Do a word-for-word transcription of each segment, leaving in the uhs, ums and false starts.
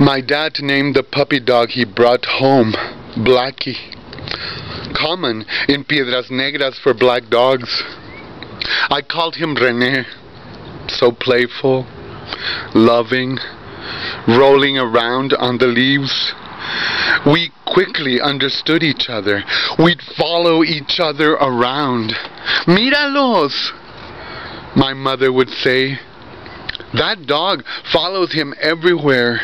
My dad named the puppy dog he brought home Blackie, common in Piedras Negras for black dogs. I called him René, so playful, loving, rolling around on the leaves. We quickly understood each other. We'd follow each other around. Míralos, my mother would say. That dog follows him everywhere.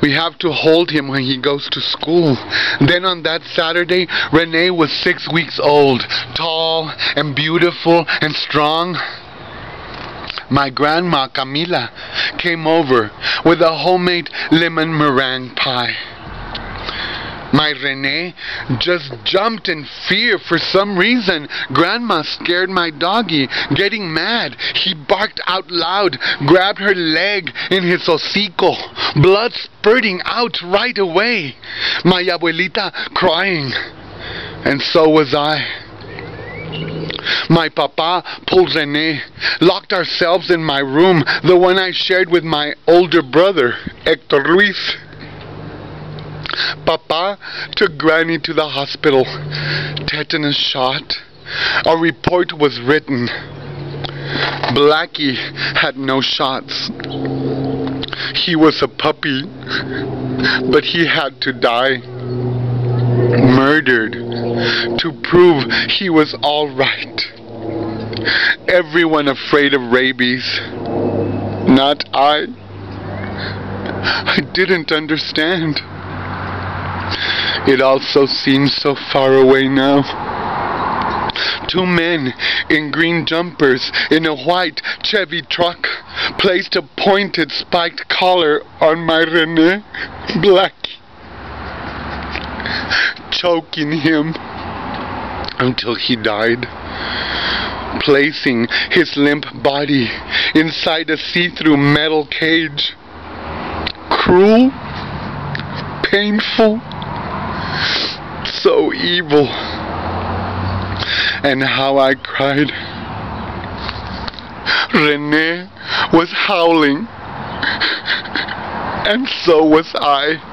We have to hold him when he goes to school. Then on that Saturday, René was six weeks old, tall and beautiful and strong. My grandma, Camila, came over with a homemade lemon meringue pie. My René just jumped in fear for some reason. Grandma scared my doggy, getting mad. He barked out loud, grabbed her leg in his hocico, blood spurting out right away. My abuelita crying, and so was I. My papa pulled René, locked ourselves in my room, the one I shared with my older brother, Hector Ruiz. Papa took Granny to the hospital. Tetanus shot. A report was written. Blackie had no shots. He was a puppy, but he had to die. Murdered to prove he was all right. Everyone afraid of rabies. Not I. I didn't understand. It also seems so far away now. Two men in green jumpers in a white Chevy truck placed a pointed spiked collar on my René, Blackie, choking him until he died, placing his limp body inside a see-through metal cage. Cruel, painful, so evil. And how I cried. René was howling, and so was I.